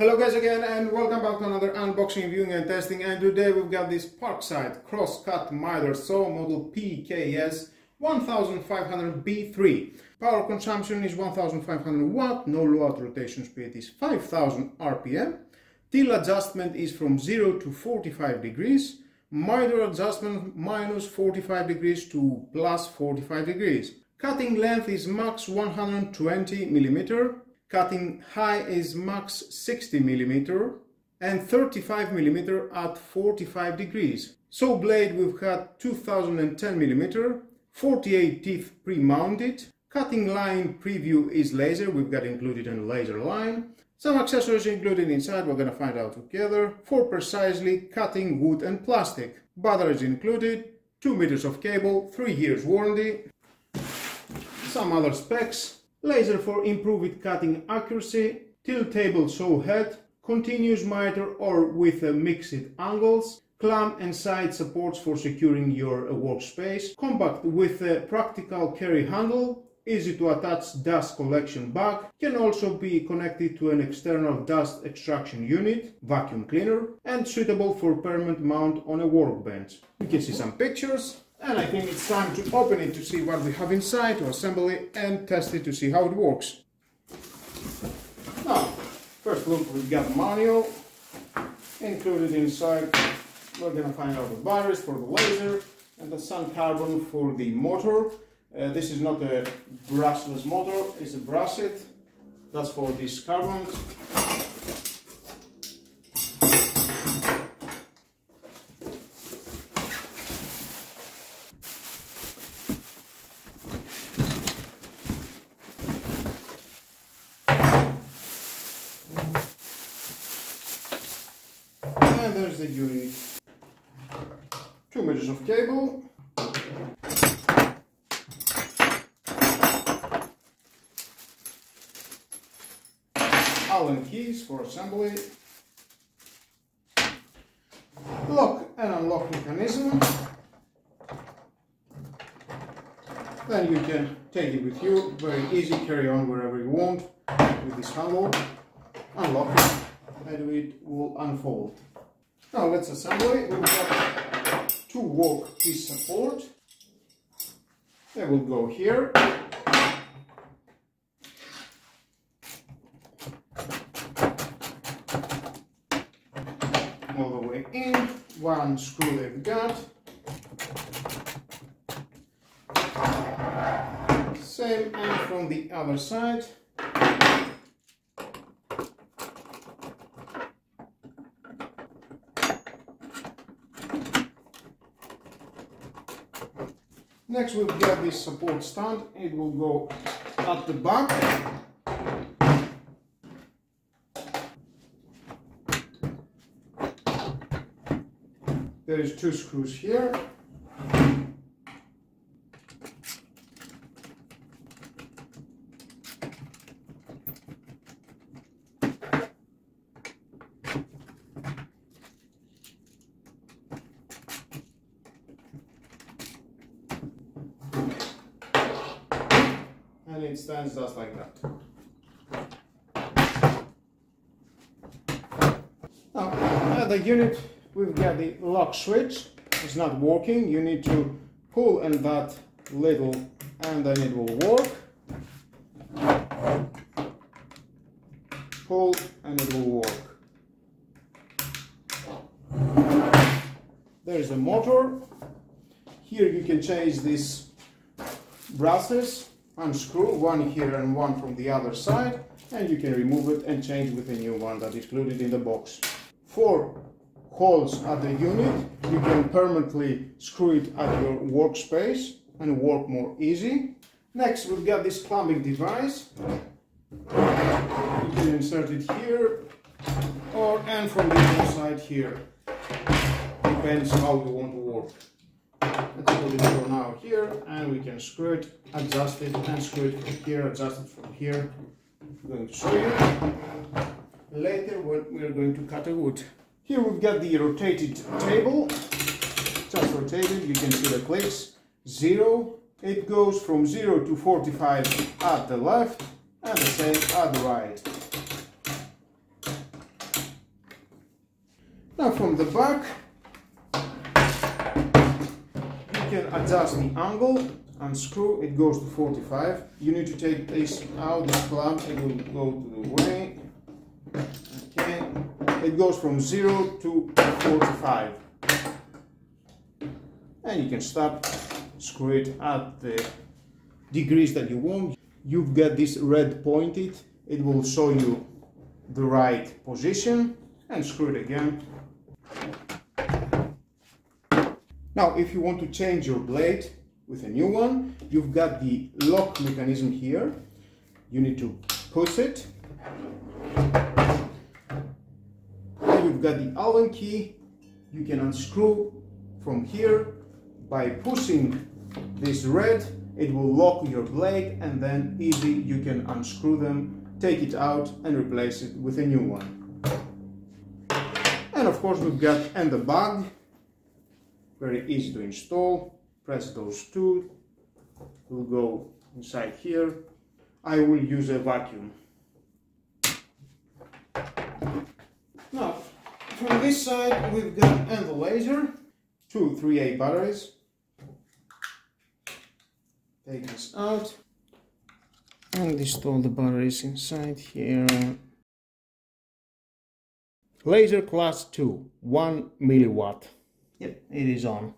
Hello guys again, and welcome back to another unboxing, viewing and testing. And today we've got this Parkside cross-cut miter saw model PKS 1500 B3. Power consumption is 1500 watt, no load, rotation speed is 5000 RPM. Till adjustment is from 0 to 45 degrees. Miter adjustment minus 45 degrees to plus 45 degrees. Cutting length is max 120 millimeter. Cutting high is max 60 mm and 35 mm at 45 degrees. Saw blade we've had 2010 mm, 48 teeth pre-mounted. Cutting line preview is laser, we've got included a laser line. Some accessories included inside, we're gonna find out together. For precisely cutting wood and plastic. Batteries included, 2 meters of cable, 3 years warranty. Some other specs. Laser for improved cutting accuracy, tilt table saw head, continuous miter or with mixed angles, clamp and side supports for securing your workspace, compact with a practical carry handle, easy to attach dust collection bag, can also be connected to an external dust extraction unit, vacuum cleaner, and suitable for permanent mount on a workbench. You can see some pictures. And I think it's time to open it to see what we have inside, to assemble it and test it to see how it works. Now, first look, we've got manual included inside. We're gonna find out the batteries for the laser and the sun carbon for the motor. This is not a brushless motor, it's a brushed. That's for these carbons. And there's the unit. 2 meters of cable. Allen keys for assembly. Lock and unlock mechanism. Then you can take it with you. Very easy, carry on wherever you want with this handle. Unlock it and it will unfold. Now let's assemble it. We've got 2 work piece support. They will go here. All the way in. 1 screw they've got. Same, and from the other side. Next we've got this support stand, it will go at the back. There is 2 screws here. And it stands just like that. Now, at the unit, we've got the lock switch. It's not working. You need to pull on that little, and then it will work. Pull, and it will work. There's the motor. Here you can change these brushes. Unscrew one here and one from the other side, and you can remove it and change with a new one that is included in the box. 4 holes at the unit, you can permanently screw it at your workspace and work more easy. Next we've got this clamping device, you can insert it here and from the other side here, depends how you want to work. Let's put it for now here, and we can screw it, adjust it, and screw it from here, adjust it from here. I'm going to show you later what we are going to cut a wood. Here we've got the rotated table, just rotated, you can see the clicks. 0, it goes from 0 to 45 at the left, and the same at the right. Now from the back, you can adjust the angle, unscrew, it goes to 45. You need to take this out, this plug, it will go to the way. Okay. It goes from 0 to 45. And you can stop, screw it at the degrees that you want. You've got this red pointed, it will show you the right position, and screw it again. Now, if you want to change your blade with a new one, you've got the lock mechanism here. You need to push it. Now you've got the Allen key. You can unscrew from here by pushing this red. It will lock your blade, and then easy you can unscrew them, take it out and replace it with a new one. And of course we've got and the bag. Very easy to install. Press those two. It will go inside here. I will use a vacuum. Now, from this side we've got and the laser. Two 3A batteries. Take this out. And install the batteries inside here. Laser class 2, 1 milliwatt. Yep, it is on.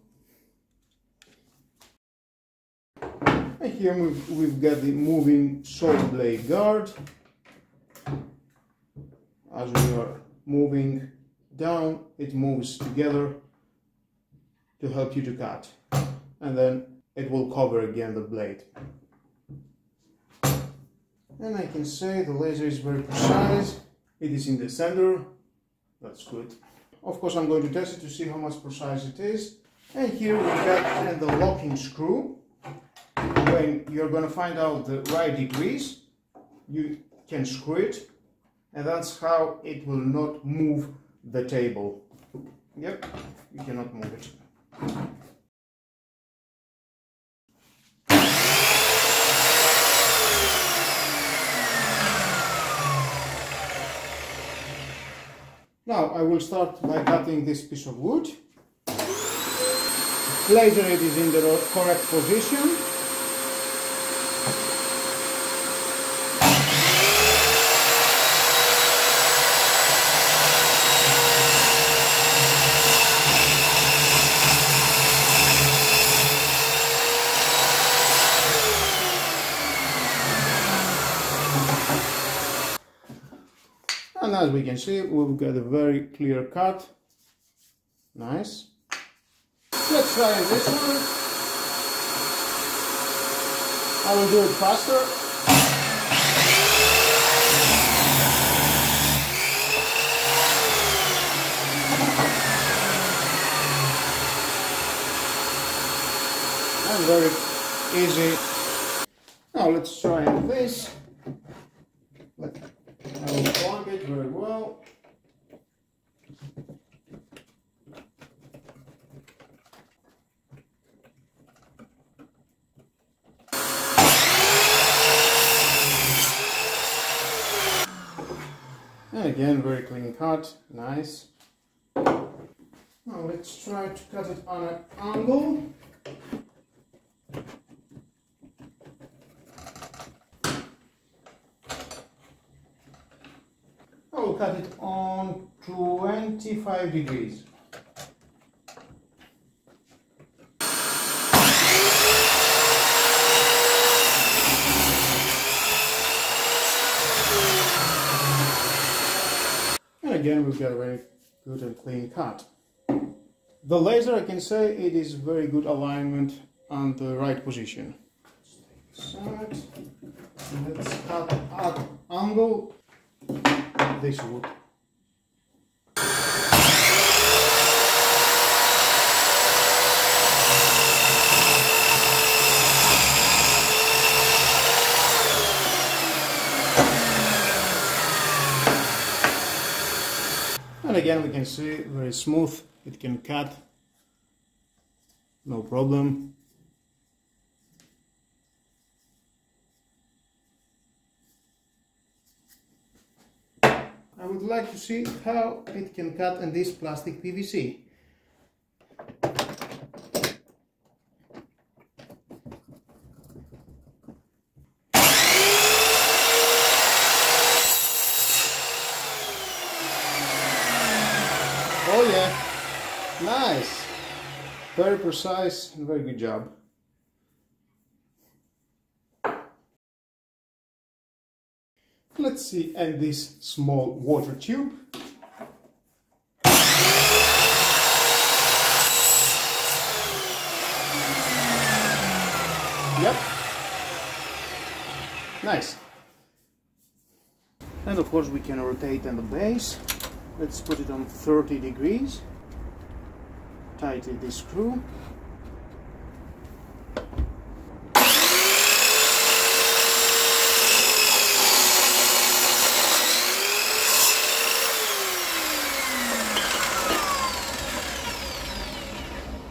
And here we've got the moving saw blade guard. As we are moving down, it moves together to help you to cut. And then it will cover again the blade. And I can say the laser is very precise. It is in the center. That's good. Of course, I'm going to test it to see how much precise it is. And here we've got the locking screw. When you're going to find out the right degrees, you can screw it. And that's how it will not move the table. Yep, you cannot move it. Now I will start by cutting this piece of wood. Laser, it is in the correct position. And as we can see, we've got a very clear cut. Nice. Let's try this one. I will do it faster. And very easy. Now let's try this. I will plug it very well. And again, very clean cut, nice. Now let's try to cut it on an angle. Cut it on 25 degrees. And again, we've got a very good and clean cut. The laser, I can say, it is very good alignment and the right position. Let's cut at angle. This wood. And again, we can see very smooth, it can cut, no problem. I would like to see how it can cut in this plastic PVC. Oh yeah, nice, very precise and very good job. Let's see, and this small water tube. Yep, nice. And of course we can rotate on the base. Let's put it on 30 degrees. Tighten this screw.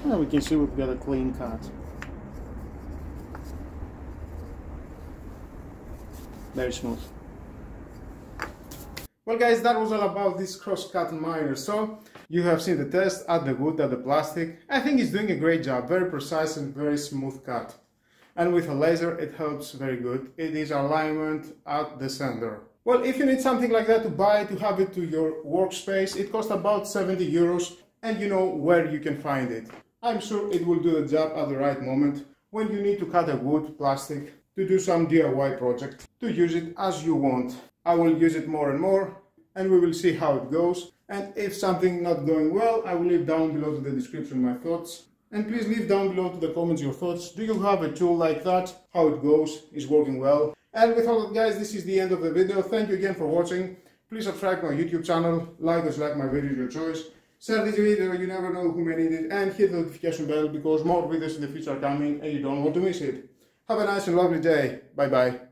Now we can see we've got a clean cut. Very smooth. Well guys, that was all about this cross-cut miner saw. You have seen the test at the wood, at the plastic. I think it's doing a great job, very precise and very smooth cut. And with a laser it helps very good. It is alignment at the center. Well, if you need something like that to buy, to have it to your workspace, it costs about 70 euros and you know where you can find it. I'm sure it will do the job at the right moment when you need to cut a wood, plastic, to do some DIY project, to use it as you want. I will use it more and more, and we will see how it goes. And if something not going well, I will leave down below to the description my thoughts. And please leave down below to the comments your thoughts. Do you have a tool like that? How it goes? Is working well? And with all that guys, this is the end of the video. Thank you again for watching. Please subscribe to my YouTube channel, like or dislike my videos your choice. Share this video, you never know who may need it, and hit the notification bell because more videos in the future are coming and you don't want to miss it. Have a nice and lovely day. Bye bye.